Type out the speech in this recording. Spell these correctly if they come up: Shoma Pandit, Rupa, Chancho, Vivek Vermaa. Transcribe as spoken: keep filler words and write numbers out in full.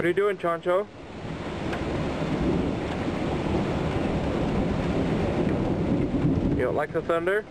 What are you doing, Chancho? You don't like the thunder?